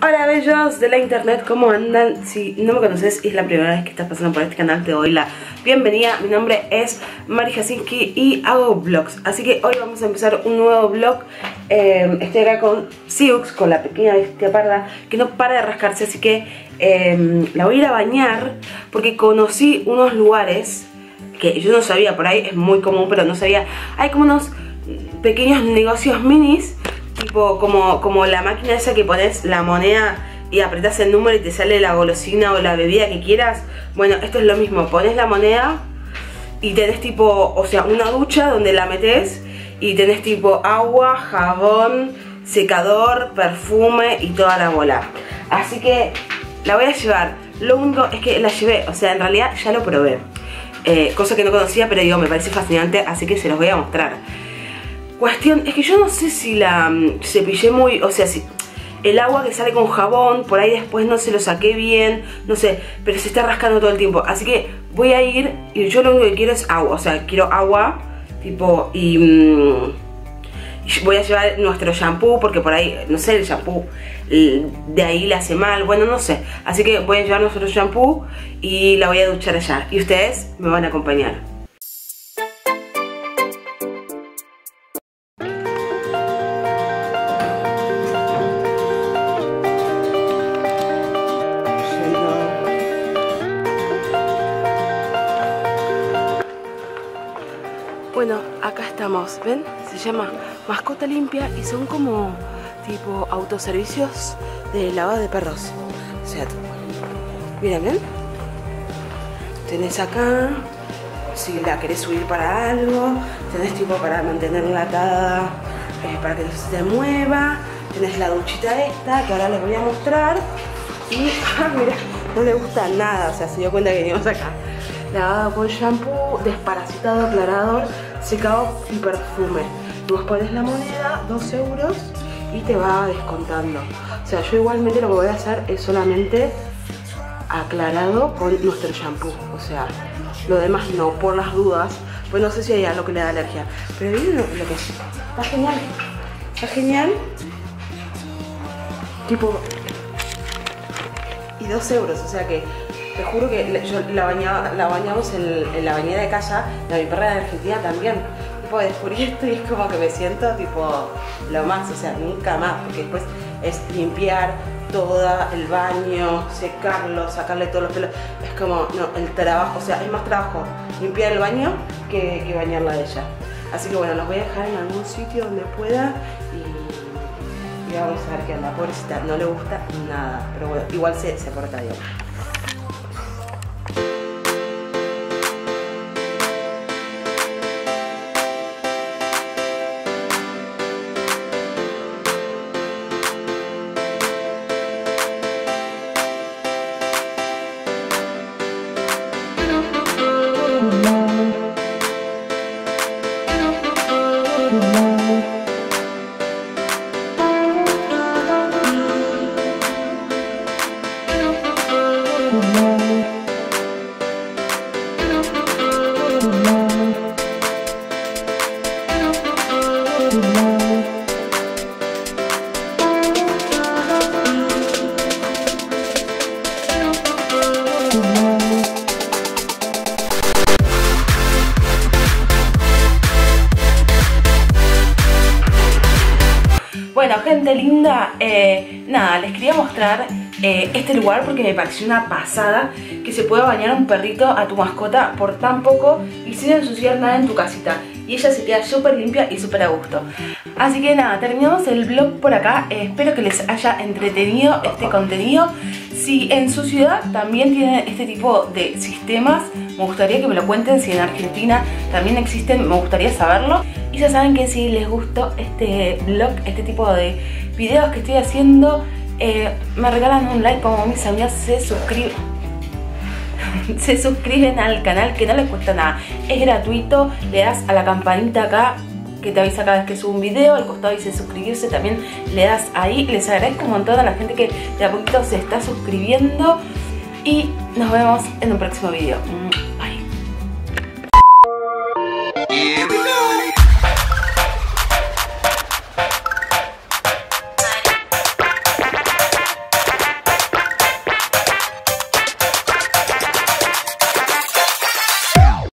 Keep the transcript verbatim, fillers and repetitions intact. Hola bellos de la internet, ¿cómo andan? Si no me conoces y es la primera vez que estás pasando por este canal, te doy la bienvenida. Mi nombre es Mari Jasinski y hago vlogs, así que hoy vamos a empezar un nuevo vlog. eh, Estoy acá con Siux, con la pequeña bestia parda que no para de rascarse, así que eh, la voy a ir a bañar porque conocí unos lugares que yo no sabía. Por ahí es muy común, pero no sabía. Hay como unos pequeños negocios minis, tipo como, como la máquina esa que pones la moneda y apretás el número y te sale la golosina o la bebida que quieras. Bueno, esto es lo mismo, pones la moneda y tenés tipo, o sea, una ducha donde la metés y tenés tipo agua, jabón, secador, perfume y toda la bola. Así que la voy a llevar. Lo único es que la llevé, o sea, en realidad ya lo probé, eh, cosa que no conocía, pero digo, me parece fascinante, así que se los voy a mostrar. Cuestión, es que yo no sé si la cepillé muy, o sea, si el agua que sale con jabón, por ahí después no se lo saqué bien, no sé, pero se está rascando todo el tiempo. Así que voy a ir, y yo lo único que quiero es agua, o sea, quiero agua, tipo, y, mmm, y voy a llevar nuestro shampoo, porque por ahí, no sé, el shampoo de ahí le hace mal, bueno, no sé. Así que voy a llevar nuestro shampoo y la voy a duchar allá, y ustedes me van a acompañar. Bueno, acá estamos, ¿ven? Se llama Mascota Limpia y son como tipo autoservicios de lavado de perros. O sea, miren, ¿ven? Tenés acá, si la querés subir para algo, tenés tipo para mantenerla atada, eh, para que no se te mueva, tenés la duchita esta, que ahora les voy a mostrar. Y, ah, mira, no le gusta nada, o sea, se dio cuenta que venimos acá. Lavado con shampoo, desparasitado, aclarador, secado y perfume. Vos pones la moneda, dos euros, y te va descontando. O sea, yo igualmente lo que voy a hacer es solamente aclarado con nuestro shampoo. O sea, lo demás no, por las dudas. Pues no sé si hay algo que le da alergia. Pero miren lo, lo que es. Está genial. Está genial. Tipo... Y dos euros, o sea que... Te juro que yo la, bañaba, la bañamos en, en la bañera de casa, la mi perra de Argentina también. Tipo, descubrí esto y es como que me siento tipo lo más, o sea, nunca más. Porque después es limpiar todo el baño, secarlo, sacarle todos los pelos. Es como, no, el trabajo, o sea, es más trabajo limpiar el baño que, que bañarla a ella. Así que bueno, los voy a dejar en algún sitio donde pueda y, y vamos a ver qué onda. Pobrecita, no le gusta nada, pero bueno, igual se, se porta bien. Bueno, gente linda, eh, nada, les quería mostrar eh, este lugar porque me pareció una pasada que se pueda bañar a un perrito, a tu mascota, por tan poco y sin ensuciar nada en tu casita. Y ella se queda súper limpia y súper a gusto. Así que nada, terminamos el vlog por acá. Eh, espero que les haya entretenido este contenido. Si en su ciudad también tienen este tipo de sistemas, me gustaría que me lo cuenten. Si en Argentina también existen, me gustaría saberlo. Y ya saben que si les gustó este vlog, este tipo de videos que estoy haciendo, eh, me regalan un like, como mis amigas se suscriben se suscriben al canal, que no les cuesta nada, es gratuito. Le das a la campanita acá que te avisa cada vez que subo un video, al costado dice suscribirse, también le das ahí. Les agradezco un montón a la gente que de a poquito se está suscribiendo y nos vemos en un próximo video.